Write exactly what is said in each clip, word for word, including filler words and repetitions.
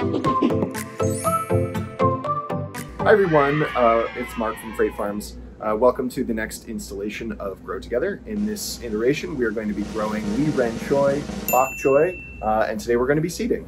Hi everyone, uh, it's Mark from Freight Farms. Uh, welcome to the next installation of Grow Together. In this iteration, we are going to be growing Li Ren Choi, Bok Choy, uh, and today we're going to be seeding.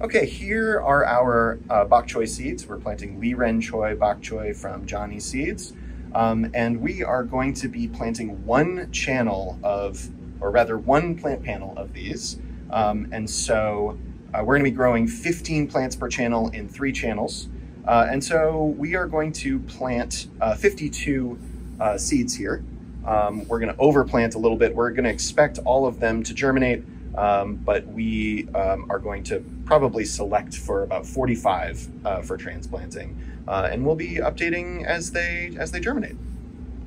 Okay, here are our uh, Bok Choy seeds. We're planting Li Ren Choi, Bok Choy from Johnny Seeds. Um, and we are going to be planting one channel of, or rather one plant panel of these. Um, and so uh, we're gonna be growing fifteen plants per channel in three channels. Uh, and so we are going to plant uh, fifty-two uh, seeds here. Um, we're gonna overplant a little bit. We're gonna expect all of them to germinate, um, but we um, are going to probably select for about forty-five uh, for transplanting. Uh, and we'll be updating as they as they germinate.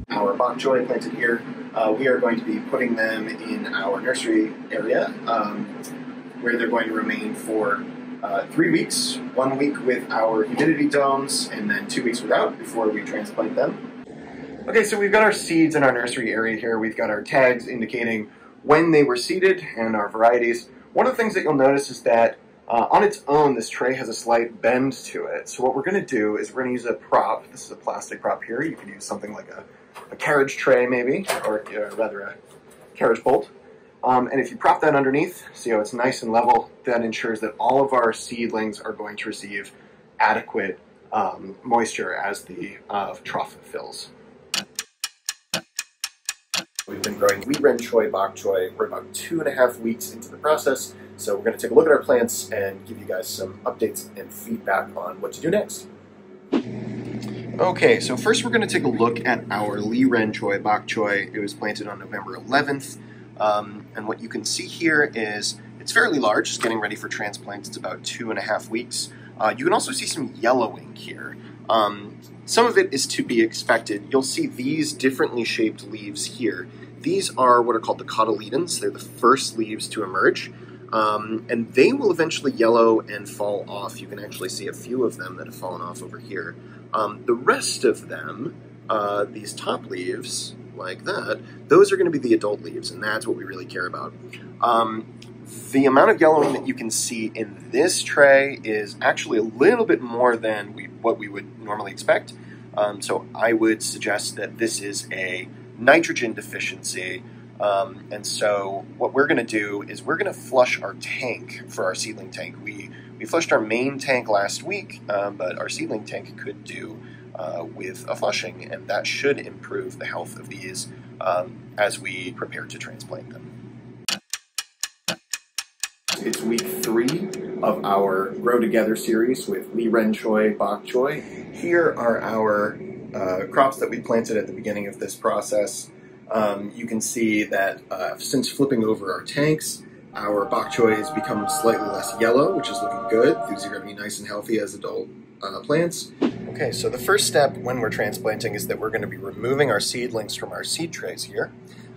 Our bok choy planted here, uh, we are going to be putting them in our nursery area, um, where they're going to remain for uh, three weeks, one week with our humidity domes, and then two weeks without before we transplant them. Okay, so we've got our seeds in our nursery area here. We've got our tags indicating when they were seeded and our varieties. One of the things that you'll notice is that Uh, on its own, this tray has a slight bend to it. So what we're gonna do is we're gonna use a prop. This is a plastic prop here. You can use something like a, a carriage tray maybe, or uh, rather a carriage bolt. Um, and if you prop that underneath, see how it's nice and level, that ensures that all of our seedlings are going to receive adequate um, moisture as the uh, trough fills. We've been growing Li Ren Choi, Bok Choy. We're about two and a half weeks into the process, so we're going to take a look at our plants and give you guys some updates and feedback on what to do next. Okay, so first we're going to take a look at our Li Ren Choi, Bok Choy. It was planted on November eleventh, um, and what you can see here is it's fairly large. It's getting ready for transplant. It's about two and a half weeks. Uh, you can also see some yellowing here. Um, some of it is to be expected. You'll see these differently shaped leaves here. These are what are called the cotyledons. They're the first leaves to emerge, um, and they will eventually yellow and fall off. You can actually see a few of them that have fallen off over here. Um, the rest of them, uh, these top leaves like that, those are going to be the adult leaves, and that's what we really care about. Um, The amount of yellowing that you can see in this tray is actually a little bit more than we, what we would normally expect. Um, so I would suggest that this is a nitrogen deficiency. Um, and so what we're going to do is we're going to flush our tank for our seedling tank. We, we flushed our main tank last week, um, but our seedling tank could do uh, with a flushing, and that should improve the health of these um, as we prepare to transplant them. It's week three of our Grow Together series with Li Ren Choi, Bok Choy. Here are our uh, crops that we planted at the beginning of this process. Um, you can see that uh, since flipping over our tanks, our Bok Choy has become slightly less yellow, which is looking good. These are going to be nice and healthy as adult uh, plants. Okay, so the first step when we're transplanting is that we're going to be removing our seedlings from our seed trays here.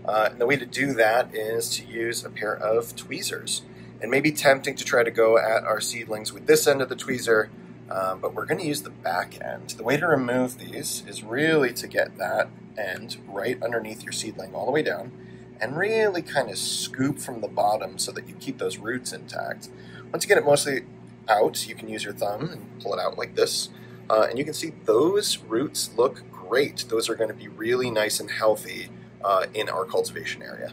Uh, and the way to do that is to use a pair of tweezers. It may be tempting to try to go at our seedlings with this end of the tweezer, um, but we're going to use the back end. The way to remove these is really to get that end right underneath your seedling all the way down and really kind of scoop from the bottom so that you keep those roots intact. Once you get it mostly out, you can use your thumb and pull it out like this, uh, and you can see those roots look great. Those are going to be really nice and healthy uh, in our cultivation area.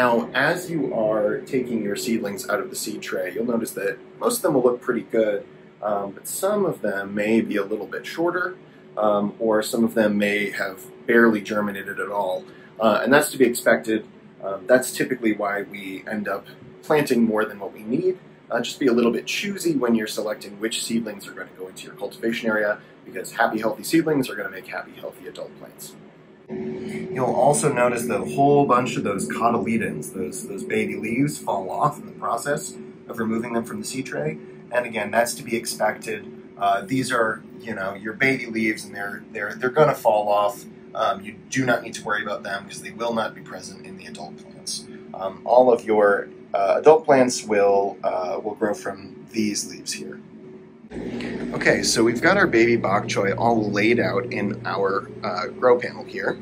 Now, as you are taking your seedlings out of the seed tray, you'll notice that most of them will look pretty good, um, but some of them may be a little bit shorter, um, or some of them may have barely germinated at all, uh, and that's to be expected. Uh, that's typically why we end up planting more than what we need. Uh, just be a little bit choosy when you're selecting which seedlings are going to go into your cultivation area, because happy, healthy seedlings are going to make happy, healthy adult plants. You'll also notice that a whole bunch of those cotyledons, those, those baby leaves, fall off in the process of removing them from the seed tray. And again, that's to be expected. Uh, these are, you know, your baby leaves, and they're, they're, they're going to fall off. Um, you do not need to worry about them because they will not be present in the adult plants. Um, all of your uh, adult plants will, uh, will grow from these leaves here. Okay, so we've got our baby bok choy all laid out in our uh, grow panel here.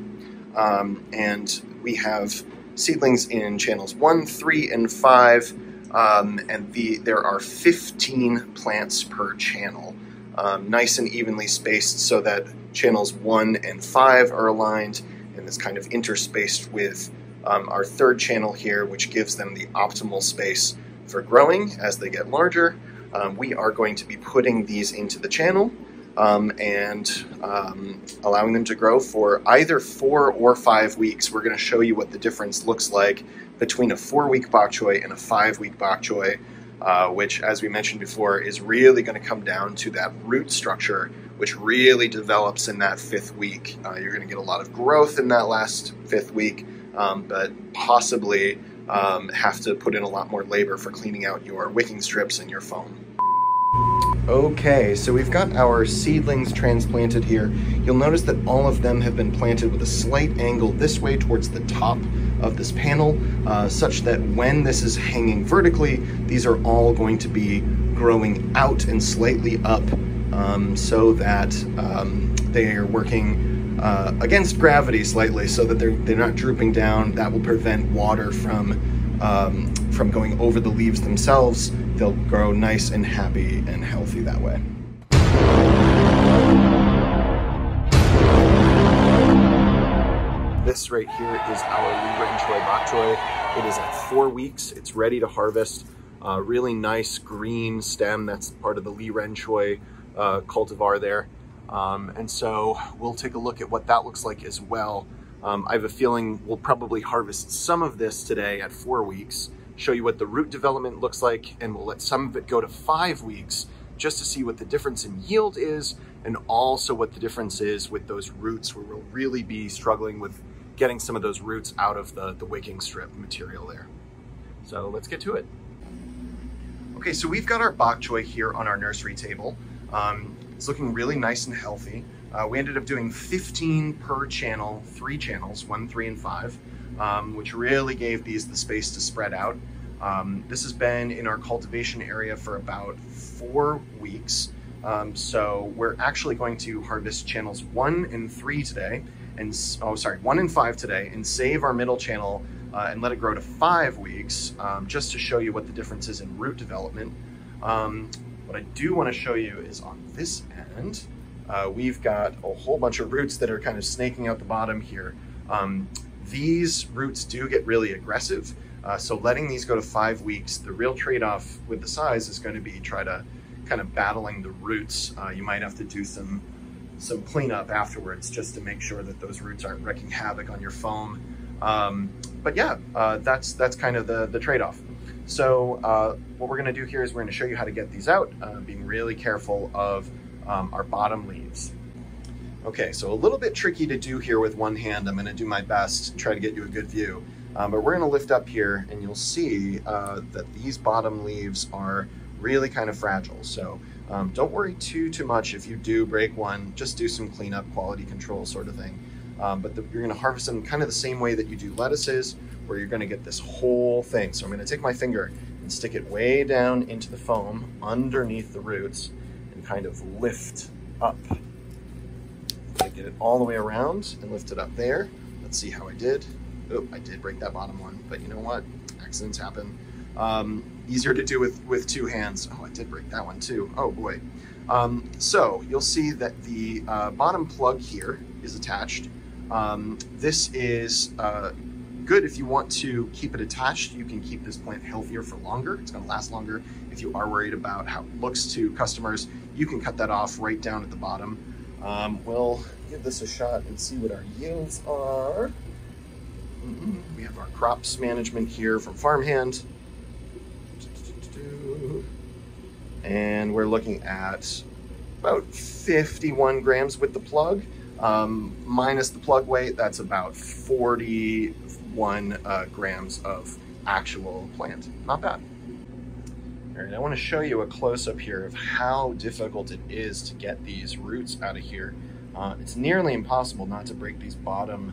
Um, and we have seedlings in channels one, three, and five. Um, and the, there are fifteen plants per channel, um, nice and evenly spaced so that channels one and five are aligned, and it's kind of interspaced with um, our third channel here, which gives them the optimal space for growing as they get larger. Um, we are going to be putting these into the channel um, and um, allowing them to grow for either four or five weeks. We're going to show you what the difference looks like between a four-week bok choy and a five-week bok choy, uh, which, as we mentioned before, is really going to come down to that root structure, which really develops in that fifth week. Uh, you're going to get a lot of growth in that last fifth week, um, but possibly um, have to put in a lot more labor for cleaning out your wicking strips and your foam. Okay, so we've got our seedlings transplanted here. You'll notice that all of them have been planted with a slight angle this way towards the top of this panel, uh, such that when this is hanging vertically, these are all going to be growing out and slightly up, um, so that um, they are working uh, against gravity slightly, so that they're, they're not drooping down. That will prevent water from Um, from going over the leaves themselves. They'll grow nice and happy and healthy that way. This right here is our Li Ren Choi bok choy. It is at four weeks. It's ready to harvest. Uh, really nice green stem. That's part of the Li Ren Choi uh, cultivar there. Um, and so we'll take a look at what that looks like as well. Um, I have a feeling we'll probably harvest some of this today at four weeks, show you what the root development looks like, and we'll let some of it go to five weeks just to see what the difference in yield is, and also what the difference is with those roots, where we'll really be struggling with getting some of those roots out of the, the wicking strip material there. So let's get to it. Okay, so we've got our bok choy here on our nursery table. Um, it's looking really nice and healthy. Uh, we ended up doing fifteen per channel, three channels, one, three, and five, um, which really gave these the space to spread out. Um, this has been in our cultivation area for about four weeks. Um, so we're actually going to harvest channels one and three today, and oh, sorry, one and five today, and save our middle channel uh, and let it grow to five weeks, um, just to show you what the difference is in root development. Um, what I do want to show you is on this end, Uh, we've got a whole bunch of roots that are kind of snaking out the bottom here. Um, these roots do get really aggressive, uh, so letting these go to five weeks, the real trade-off with the size is going to be try to kind of battling the roots. Uh, you might have to do some, some cleanup afterwards just to make sure that those roots aren't wrecking havoc on your foam. Um, but yeah, uh, that's, that's kind of the, the trade-off. So uh, what we're going to do here is we're going to show you how to get these out, uh, being really careful of Um, our bottom leaves. Okay, so a little bit tricky to do here with one hand. I'm gonna do my best and try to get you a good view. Um, but we're gonna lift up here and you'll see uh, that these bottom leaves are really kind of fragile. So um, don't worry too, too much if you do break one, just do some cleanup, quality control sort of thing. Um, but the, you're gonna harvest them kind of the same way that you do lettuces, where you're gonna get this whole thing. So I'm gonna take my finger and stick it way down into the foam underneath the roots, kind of lift up. I get it all the way around and lift it up there. Let's see how I did. Oh, I did break that bottom one, but you know what? Accidents happen. Um, easier to do with, with two hands. Oh, I did break that one too. Oh boy. Um, so you'll see that the uh, bottom plug here is attached. Um, this is uh, good if you want to keep it attached. You can keep this plant healthier for longer. It's gonna last longer. If you are worried about how it looks to customers, you can cut that off right down at the bottom. Um, we'll give this a shot and see what our yields are. Mm-hmm. We have our crops management here from Farmhand. And we're looking at about fifty-one grams with the plug. Um, minus the plug weight, that's about forty-one uh, grams of actual plant. Not bad. And I want to show you a close-up here of how difficult it is to get these roots out of here. Uh, it's nearly impossible not to break these bottom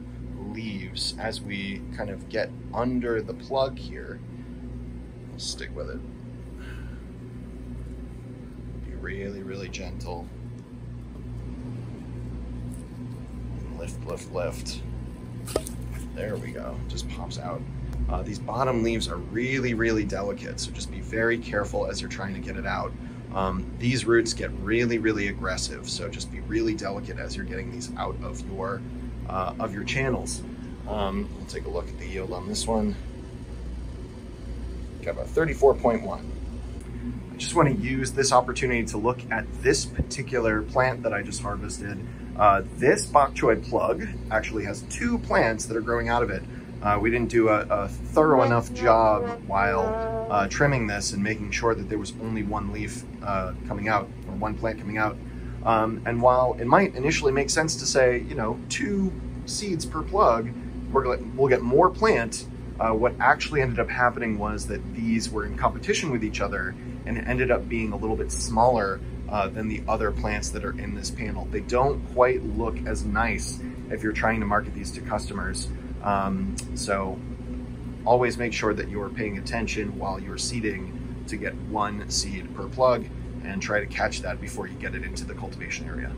leaves as we kind of get under the plug here. I'll stick with it. Be really, really gentle. Lift, lift, lift. There we go. Just pops out. Uh, these bottom leaves are really, really delicate, so just be very careful as you're trying to get it out. Um, these roots get really, really aggressive, so just be really delicate as you're getting these out of your uh, of your channels. Um, we'll take a look at the yield on this one. Got about thirty-four point one. I just want to use this opportunity to look at this particular plant that I just harvested. Uh, this bok choy plug actually has two plants that are growing out of it. Uh, we didn't do a, a thorough enough job while uh, trimming this and making sure that there was only one leaf uh, coming out, or one plant coming out. Um, and while it might initially make sense to say, you know, two seeds per plug, we're, we'll get more plant, uh, what actually ended up happening was that these were in competition with each other and it ended up being a little bit smaller uh, than the other plants that are in this panel. They don't quite look as nice if you're trying to market these to customers. Um, so always make sure that you're paying attention while you're seeding to get one seed per plug and try to catch that before you get it into the cultivation area.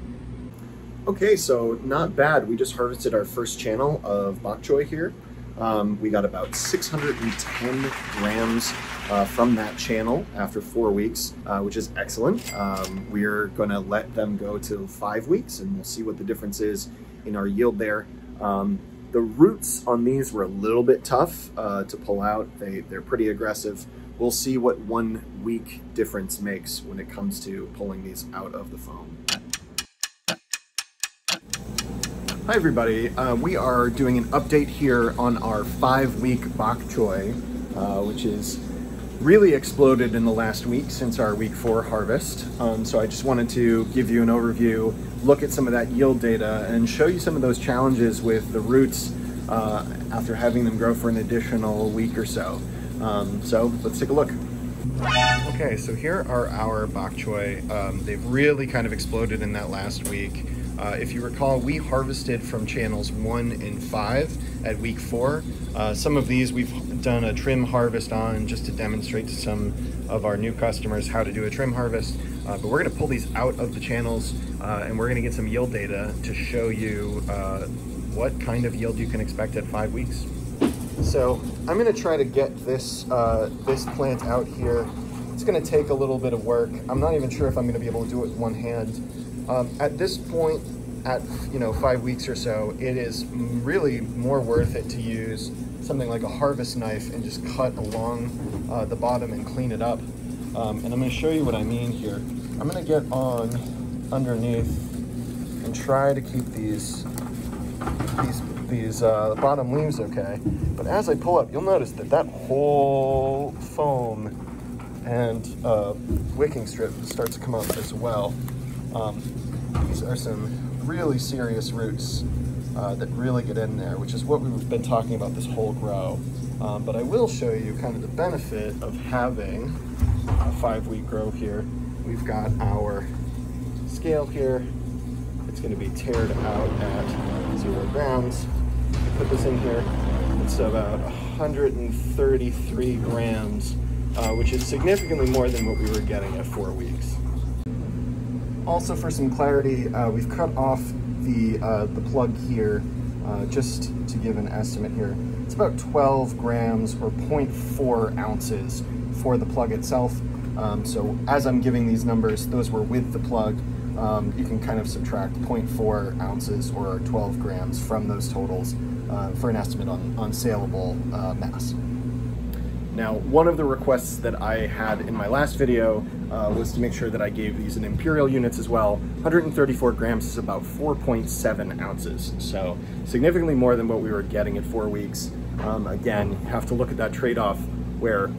Okay, so not bad. We just harvested our first channel of bok choy here. Um, we got about six hundred ten grams uh, from that channel after four weeks, uh, which is excellent. Um, we're gonna let them go to five weeks and we'll see what the difference is in our yield there. Um, The roots on these were a little bit tough uh, to pull out. They, they're pretty aggressive. We'll see what one week difference makes when it comes to pulling these out of the foam. Hi everybody, uh, we are doing an update here on our five week bok choy, uh, which is really exploded in the last week since our week four harvest. Um, so I just wanted to give you an overview, look at some of that yield data and show you some of those challenges with the roots uh, after having them grow for an additional week or so. Um, so let's take a look. Okay, so here are our bok choy. Um, they've really kind of exploded in that last week. Uh, if you recall, we harvested from channels one and five at week four. Uh, some of these we've done a trim harvest on just to demonstrate to some of our new customers how to do a trim harvest. Uh, but we're gonna pull these out of the channels uh, and we're gonna get some yield data to show you uh, what kind of yield you can expect at five weeks. So I'm gonna try to get this, uh, this plant out here. It's gonna take a little bit of work. I'm not even sure if I'm gonna be able to do it with one hand. Um, at this point, at you know five weeks or so, it is really more worth it to use something like a harvest knife and just cut along uh, the bottom and clean it up. Um, and I'm going to show you what I mean here. I'm going to get on underneath and try to keep these these these uh, bottom leaves okay. But as I pull up, you'll notice that that whole foam and uh, wicking strip starts to come up as well. Um, these are some really serious roots uh, that really get in there, which is what we've been talking about this whole grow. Um, but I will show you kind of the benefit of having a five-week grow here. We've got our scale here. It's going to be tiered out at zero grams. I put this in here. It's about one hundred thirty-three grams, uh, which is significantly more than what we were getting at four weeks. Also, for some clarity, uh, we've cut off the uh, the plug here, uh, just to give an estimate here. It's about twelve grams or zero point four ounces for the plug itself. Um, so as I'm giving these numbers, those were with the plug. Um, you can kind of subtract zero point four ounces or twelve grams from those totals uh, for an estimate on, on saleable uh, mass. Now, one of the requests that I had in my last video uh, was to make sure that I gave these in imperial units as well. one hundred thirty-four grams is about four point seven ounces, so significantly more than what we were getting at four weeks. Um, again, you have to look at that trade-off where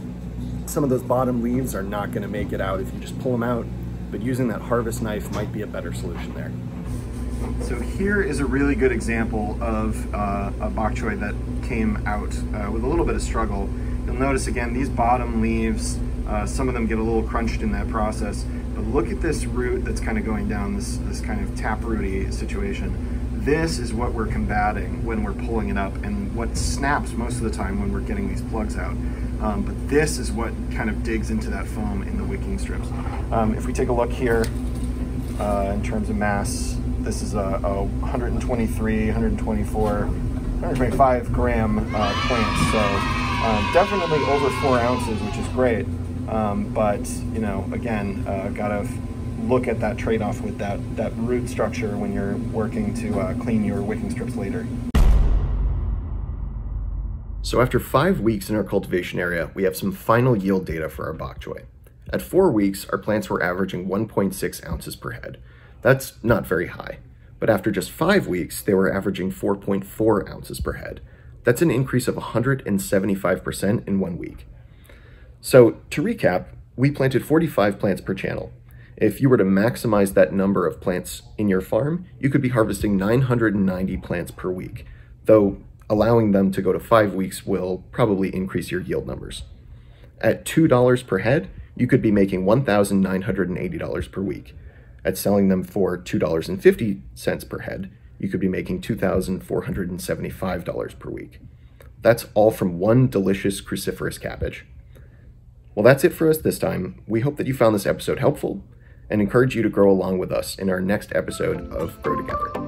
some of those bottom leaves are not gonna make it out if you just pull them out, but using that harvest knife might be a better solution there. So here is a really good example of uh, a bok choy that came out uh, with a little bit of struggle. You'll notice again, these bottom leaves, uh, some of them get a little crunched in that process, but look at this root that's kind of going down, this, this kind of taprooty situation. This is what we're combating when we're pulling it up and what snaps most of the time when we're getting these plugs out. Um, but this is what kind of digs into that foam in the wicking strips. Um, if we take a look here uh, in terms of mass, this is a, a one hundred twenty-three, one hundred twenty-four, one hundred twenty-five gram uh, plant. So Um, definitely over four ounces, which is great. Um, but, you know, again, uh, gotta look at that trade-off with that, that root structure when you're working to uh, clean your wicking strips later. So after five weeks in our cultivation area, we have some final yield data for our bok choy. At four weeks, our plants were averaging one point six ounces per head. That's not very high. But after just five weeks, they were averaging four point four ounces per head. That's an increase of one hundred seventy-five percent in one week. So to recap, we planted forty-five plants per channel. If you were to maximize that number of plants in your farm, you could be harvesting nine hundred ninety plants per week, though allowing them to go to five weeks will probably increase your yield numbers. At two dollars per head, you could be making one thousand nine hundred eighty dollars per week. At selling them for two dollars and fifty cents per head, you could be making two thousand four hundred seventy-five dollars per week. That's all from one delicious cruciferous cabbage. Well, that's it for us this time. We hope that you found this episode helpful and encourage you to grow along with us in our next episode of Grow Together.